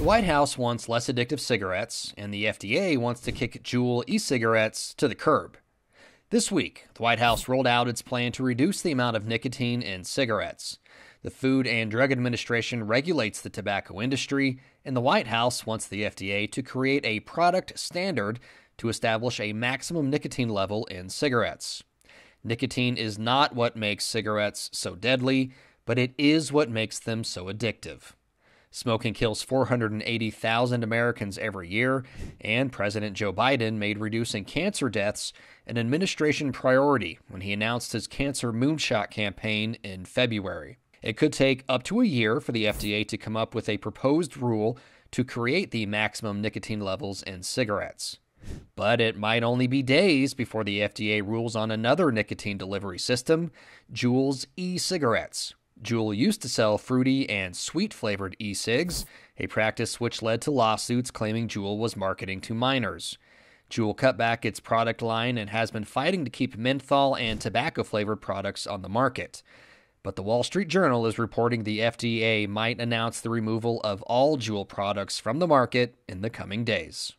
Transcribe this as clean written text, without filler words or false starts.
The White House wants less addictive cigarettes, and the FDA wants to kick Juul e-cigarettes to the curb. This week, the White House rolled out its plan to reduce the amount of nicotine in cigarettes. The Food and Drug Administration regulates the tobacco industry, and the White House wants the FDA to create a product standard to establish a maximum nicotine level in cigarettes. Nicotine is not what makes cigarettes so deadly, but it is what makes them so addictive. Smoking kills 480,000 Americans every year, and President Joe Biden made reducing cancer deaths an administration priority when he announced his Cancer Moonshot Campaign in February. It could take up to a year for the FDA to come up with a proposed rule to create the maximum nicotine levels in cigarettes. But it might only be days before the FDA rules on another nicotine delivery system, Juul's e-cigarettes. Juul used to sell fruity and sweet-flavored e-cigs, a practice which led to lawsuits claiming Juul was marketing to minors. Juul cut back its product line and has been fighting to keep menthol and tobacco-flavored products on the market. But the Wall Street Journal is reporting the FDA might announce the removal of all Juul products from the market in the coming days.